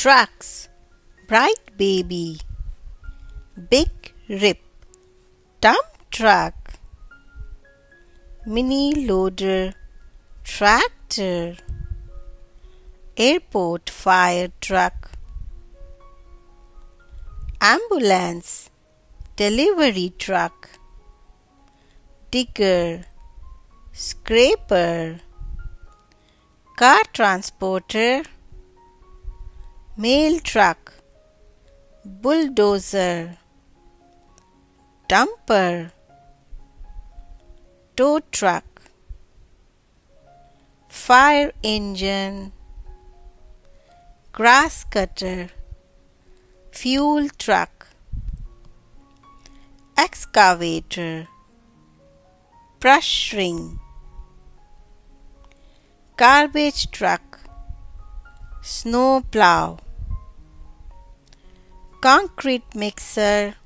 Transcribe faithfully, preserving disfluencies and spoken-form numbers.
Trucks. Bright Baby. Big Rip. Dump Truck. Mini Loader. Tractor. Airport Fire Truck. Ambulance. Delivery Truck. Digger. Scraper. Car Transporter. Mail Truck. Bulldozer. Dumper. Tow Truck. Fire Engine. Grass Cutter. Fuel Truck. Excavator. Brush Ring. Garbage Truck. Snow Plow. Concrete Mixer.